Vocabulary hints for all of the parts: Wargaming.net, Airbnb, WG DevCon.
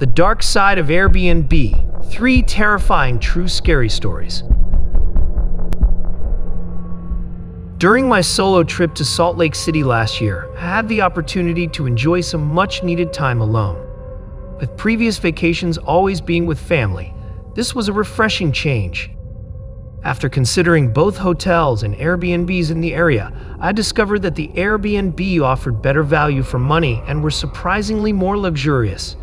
The Dark Side of Airbnb, 3 terrifying true scary stories. During my solo trip to Salt Lake City last year, I had the opportunity to enjoy some much-needed time alone. With previous vacations always being with family, this was a refreshing change. After considering both hotels and Airbnbs in the area, I discovered that the Airbnb offered better value for money and were surprisingly more luxurious.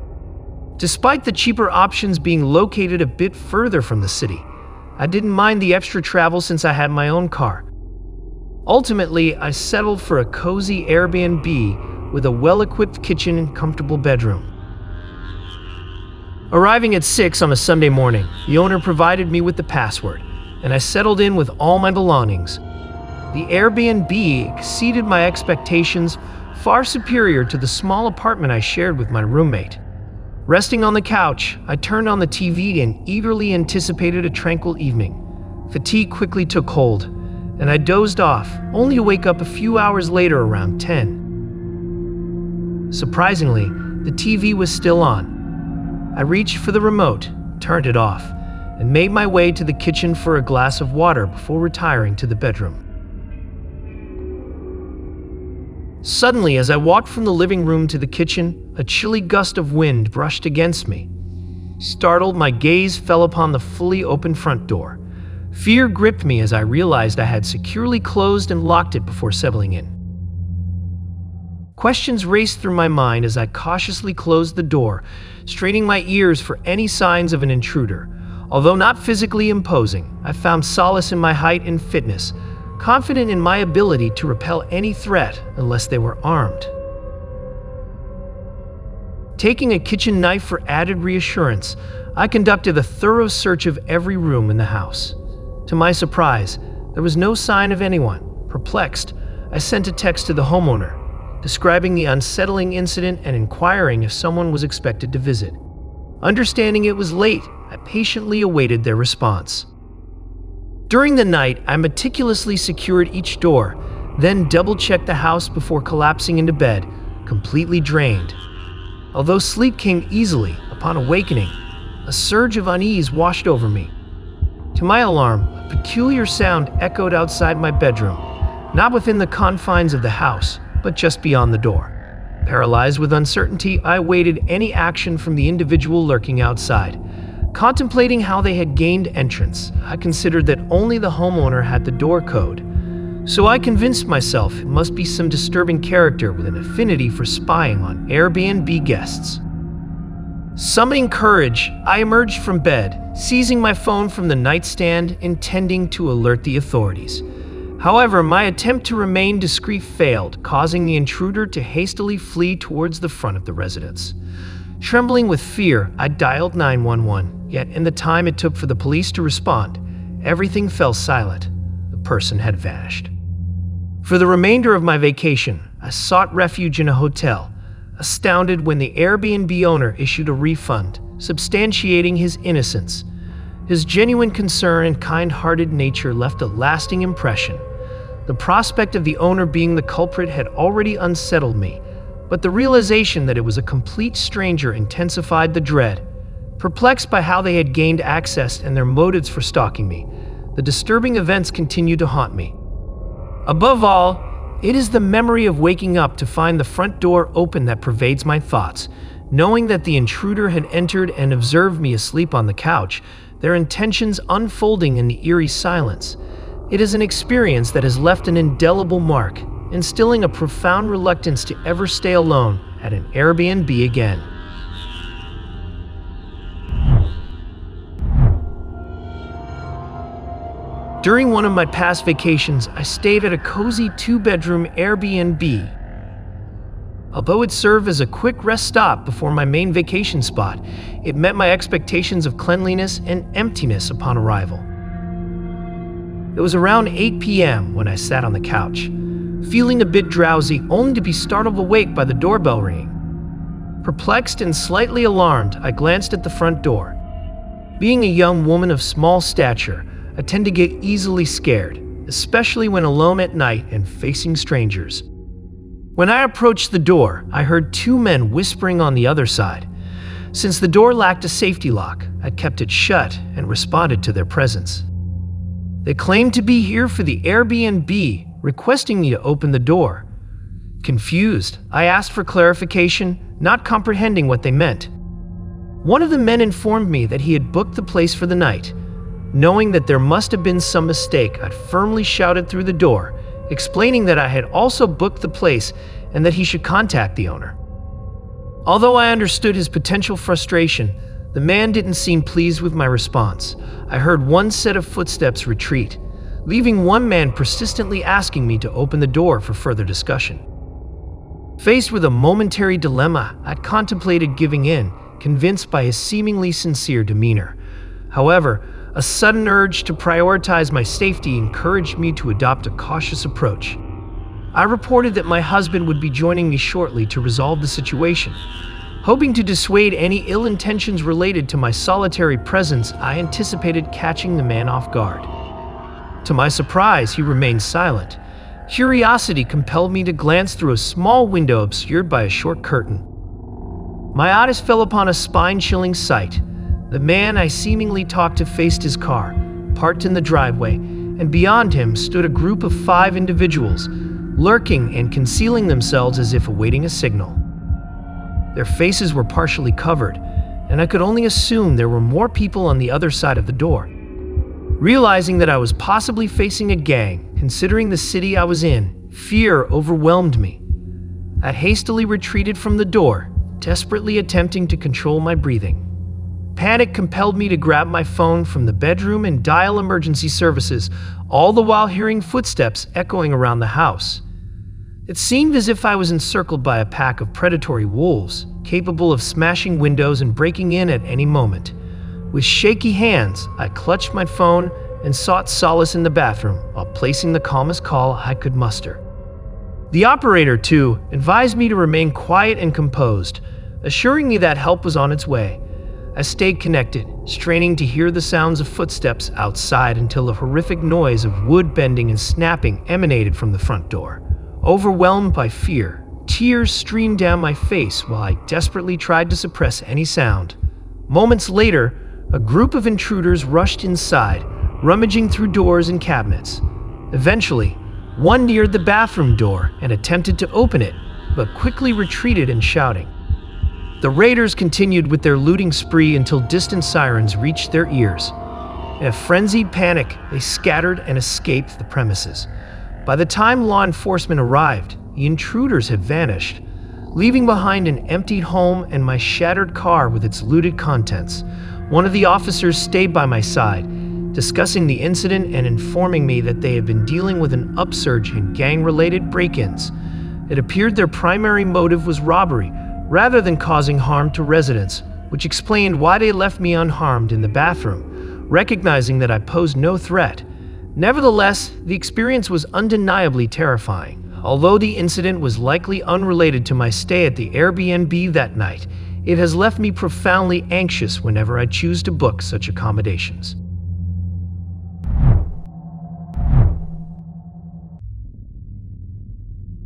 Despite the cheaper options being located a bit further from the city, I didn't mind the extra travel since I had my own car. Ultimately, I settled for a cozy Airbnb with a well-equipped kitchen and comfortable bedroom. Arriving at 6 on a Sunday morning, the owner provided me with the password, and I settled in with all my belongings. The Airbnb exceeded my expectations, far superior to the small apartment I shared with my roommate. Resting on the couch, I turned on the TV and eagerly anticipated a tranquil evening. Fatigue quickly took hold, and I dozed off, only to wake up a few hours later around 10. Surprisingly, the TV was still on. I reached for the remote, turned it off, and made my way to the kitchen for a glass of water before retiring to the bedroom. Suddenly, as I walked from the living room to the kitchen, a chilly gust of wind brushed against me. Startled, my gaze fell upon the fully open front door. Fear gripped me as I realized I had securely closed and locked it before settling in. Questions raced through my mind as I cautiously closed the door, straining my ears for any signs of an intruder. Although not physically imposing, I found solace in my height and fitness, confident in my ability to repel any threat unless they were armed. Taking a kitchen knife for added reassurance, I conducted a thorough search of every room in the house. To my surprise, there was no sign of anyone. Perplexed, I sent a text to the homeowner, describing the unsettling incident and inquiring if someone was expected to visit. Understanding it was late, I patiently awaited their response. During the night, I meticulously secured each door, then double-checked the house before collapsing into bed, completely drained. Although sleep came easily, upon awakening, a surge of unease washed over me. To my alarm, a peculiar sound echoed outside my bedroom, not within the confines of the house, but just beyond the door. Paralyzed with uncertainty, I awaited any action from the individual lurking outside. Contemplating how they had gained entrance, I considered that only the homeowner had the door code, so I convinced myself it must be some disturbing character with an affinity for spying on Airbnb guests. Summoning courage, I emerged from bed, seizing my phone from the nightstand, intending to alert the authorities. However, my attempt to remain discreet failed, causing the intruder to hastily flee towards the front of the residence. Trembling with fear, I dialed 911, yet in the time it took for the police to respond, everything fell silent. The person had vanished. For the remainder of my vacation, I sought refuge in a hotel, astounded when the Airbnb owner issued a refund, substantiating his innocence. His genuine concern and kind-hearted nature left a lasting impression. The prospect of the owner being the culprit had already unsettled me, but the realization that it was a complete stranger intensified the dread. Perplexed by how they had gained access and their motives for stalking me, the disturbing events continued to haunt me. Above all, it is the memory of waking up to find the front door open that pervades my thoughts. Knowing that the intruder had entered and observed me asleep on the couch, their intentions unfolding in the eerie silence. It is an experience that has left an indelible mark, instilling a profound reluctance to ever stay alone at an Airbnb again. During one of my past vacations, I stayed at a cozy 2-bedroom Airbnb. Although it served as a quick rest stop before my main vacation spot, it met my expectations of cleanliness and emptiness upon arrival. It was around 8 p.m. when I sat on the couch, feeling a bit drowsy, only to be startled awake by the doorbell ringing. Perplexed and slightly alarmed, I glanced at the front door. Being a young woman of small stature, I tend to get easily scared, especially when alone at night and facing strangers. When I approached the door, I heard two men whispering on the other side. Since the door lacked a safety lock, I kept it shut and responded to their presence. They claimed to be here for the Airbnb, requesting me to open the door. Confused, I asked for clarification, not comprehending what they meant. One of the men informed me that he had booked the place for the night. Knowing that there must have been some mistake, I firmly shouted through the door, explaining that I had also booked the place and that he should contact the owner. Although I understood his potential frustration, the man didn't seem pleased with my response. I heard one set of footsteps retreat, leaving one man persistently asking me to open the door for further discussion. Faced with a momentary dilemma, I contemplated giving in, convinced by his seemingly sincere demeanor. However, a sudden urge to prioritize my safety encouraged me to adopt a cautious approach. I reported that my husband would be joining me shortly to resolve the situation. Hoping to dissuade any ill intentions related to my solitary presence, I anticipated catching the man off guard. To my surprise, he remained silent. Curiosity compelled me to glance through a small window obscured by a short curtain. My eyes fell upon a spine-chilling sight. The man I seemingly talked to faced his car, parked in the driveway, and beyond him stood a group of 5 individuals, lurking and concealing themselves as if awaiting a signal. Their faces were partially covered, and I could only assume there were more people on the other side of the door. Realizing that I was possibly facing a gang, considering the city I was in, fear overwhelmed me. I hastily retreated from the door, desperately attempting to control my breathing. Panic compelled me to grab my phone from the bedroom and dial emergency services, all the while hearing footsteps echoing around the house. It seemed as if I was encircled by a pack of predatory wolves, capable of smashing windows and breaking in at any moment. With shaky hands, I clutched my phone and sought solace in the bathroom while placing the calmest call I could muster. The operator, too, advised me to remain quiet and composed, assuring me that help was on its way. I stayed connected, straining to hear the sounds of footsteps outside until a horrific noise of wood bending and snapping emanated from the front door. Overwhelmed by fear, tears streamed down my face while I desperately tried to suppress any sound. Moments later, a group of intruders rushed inside, rummaging through doors and cabinets. Eventually, one neared the bathroom door and attempted to open it, but quickly retreated in shouting. The raiders continued with their looting spree until distant sirens reached their ears. In a frenzied panic, they scattered and escaped the premises. By the time law enforcement arrived, the intruders had vanished, leaving behind an emptied home and my shattered car with its looted contents. One of the officers stayed by my side, discussing the incident and informing me that they had been dealing with an upsurge in gang-related break-ins. It appeared their primary motive was robbery, rather than causing harm to residents, which explained why they left me unharmed in the bathroom, recognizing that I posed no threat. Nevertheless, the experience was undeniably terrifying. Although the incident was likely unrelated to my stay at the Airbnb that night, it has left me profoundly anxious whenever I choose to book such accommodations.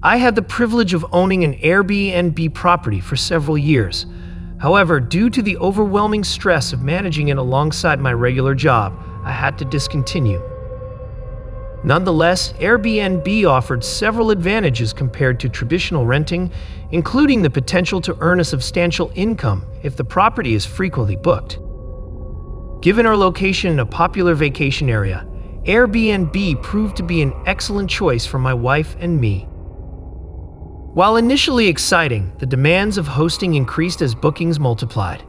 I had the privilege of owning an Airbnb property for several years. However, due to the overwhelming stress of managing it alongside my regular job, I had to discontinue. Nonetheless, Airbnb offered several advantages compared to traditional renting, including the potential to earn a substantial income if the property is frequently booked. Given our location in a popular vacation area, Airbnb proved to be an excellent choice for my wife and me. While initially exciting, the demands of hosting increased as bookings multiplied.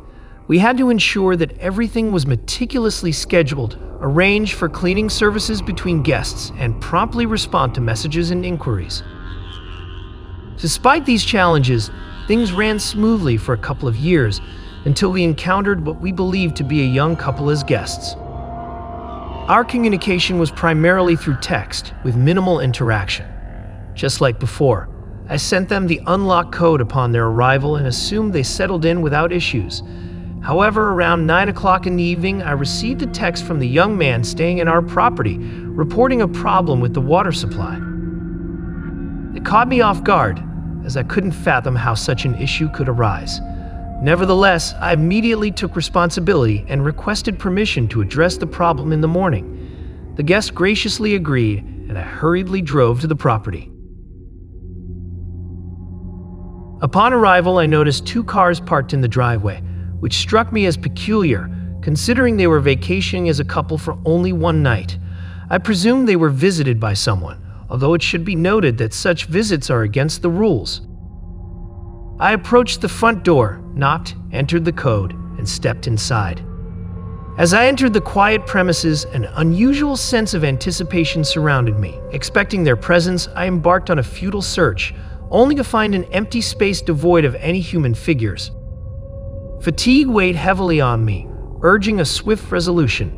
We had to ensure that everything was meticulously scheduled, arrange for cleaning services between guests, and promptly respond to messages and inquiries. Despite these challenges, things ran smoothly for a couple of years until we encountered what we believed to be a young couple as guests. Our communication was primarily through text, with minimal interaction. Just like before, I sent them the unlock code upon their arrival and assumed they settled in without issues. However, around 9 o'clock in the evening, I received a text from the young man staying in our property, reporting a problem with the water supply. It caught me off guard, as I couldn't fathom how such an issue could arise. Nevertheless, I immediately took responsibility and requested permission to address the problem in the morning. The guest graciously agreed, and I hurriedly drove to the property. Upon arrival, I noticed two cars parked in the driveway, which struck me as peculiar, considering they were vacationing as a couple for only one night. I presumed they were visited by someone, although it should be noted that such visits are against the rules. I approached the front door, knocked, entered the code, and stepped inside. As I entered the quiet premises, an unusual sense of anticipation surrounded me. Expecting their presence, I embarked on a futile search, only to find an empty space devoid of any human figures. Fatigue weighed heavily on me, urging a swift resolution.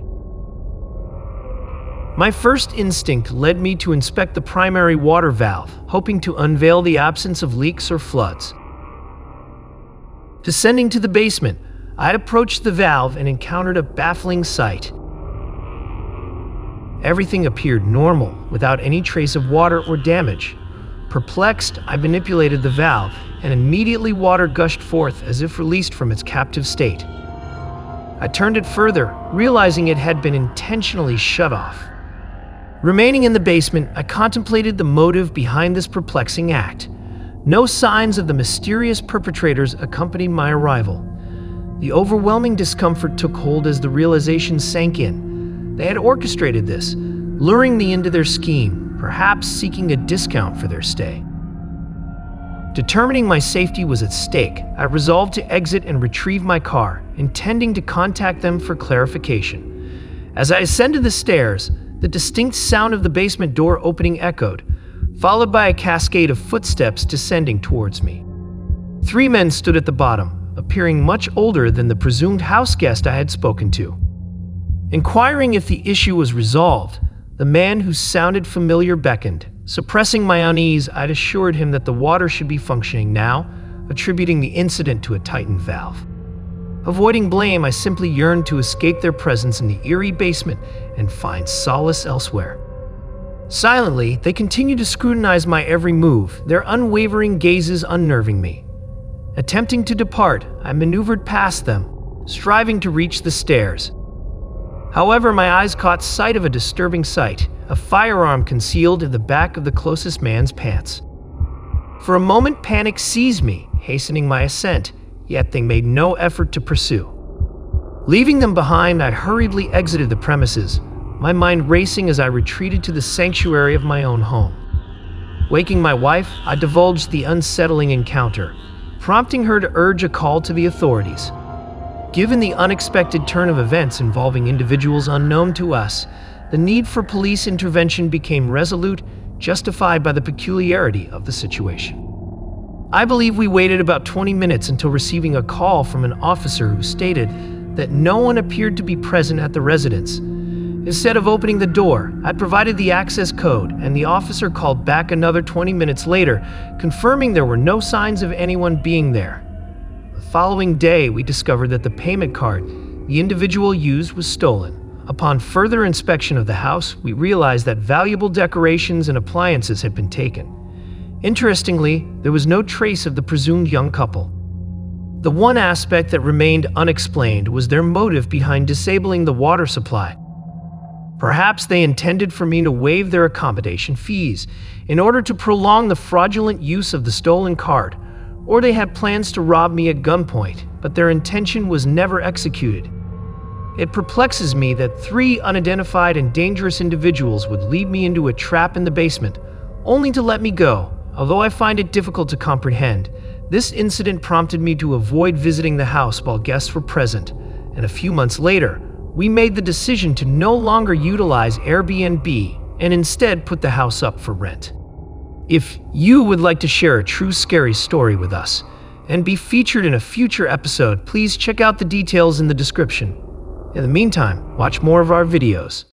My first instinct led me to inspect the primary water valve, hoping to unveil the absence of leaks or floods. Descending to the basement, I approached the valve and encountered a baffling sight. Everything appeared normal, without any trace of water or damage. Perplexed, I manipulated the valve, and immediately water gushed forth as if released from its captive state. I turned it further, realizing it had been intentionally shut off. Remaining in the basement, I contemplated the motive behind this perplexing act. No signs of the mysterious perpetrators accompanied my arrival. The overwhelming discomfort took hold as the realization sank in. They had orchestrated this, luring me into their scheme, perhaps seeking a discount for their stay. Determining my safety was at stake, I resolved to exit and retrieve my car, intending to contact them for clarification. As I ascended the stairs, the distinct sound of the basement door opening echoed, followed by a cascade of footsteps descending towards me. Three men stood at the bottom, appearing much older than the presumed house guest I had spoken to. Inquiring if the issue was resolved, the man who sounded familiar beckoned. Suppressing my unease, I'd assured him that the water should be functioning now, attributing the incident to a tightened valve. Avoiding blame, I simply yearned to escape their presence in the eerie basement and find solace elsewhere. Silently, they continued to scrutinize my every move, their unwavering gazes unnerving me. Attempting to depart, I maneuvered past them, striving to reach the stairs. However, my eyes caught sight of a disturbing sight, a firearm concealed in the back of the closest man's pants. For a moment, panic seized me, hastening my ascent, yet they made no effort to pursue. Leaving them behind, I hurriedly exited the premises, my mind racing as I retreated to the sanctuary of my own home. Waking my wife, I divulged the unsettling encounter, prompting her to urge a call to the authorities. Given the unexpected turn of events involving individuals unknown to us, the need for police intervention became resolute, justified by the peculiarity of the situation. I believe we waited about 20 minutes until receiving a call from an officer who stated that no one appeared to be present at the residence. Instead of opening the door, I provided the access code, and the officer called back another 20 minutes later, confirming there were no signs of anyone being there. The following day, we discovered that the payment card the individual used was stolen. Upon further inspection of the house, we realized that valuable decorations and appliances had been taken. Interestingly, there was no trace of the presumed young couple. The one aspect that remained unexplained was their motive behind disabling the water supply. Perhaps they intended for me to waive their accommodation fees in order to prolong the fraudulent use of the stolen card, or they had plans to rob me at gunpoint, but their intention was never executed. It perplexes me that three unidentified and dangerous individuals would lead me into a trap in the basement, only to let me go. Although I find it difficult to comprehend, this incident prompted me to avoid visiting the house while guests were present, and a few months later, we made the decision to no longer utilize Airbnb and instead put the house up for rent. If you would like to share a true scary story with us and be featured in a future episode, please check out the details in the description. In the meantime, watch more of our videos.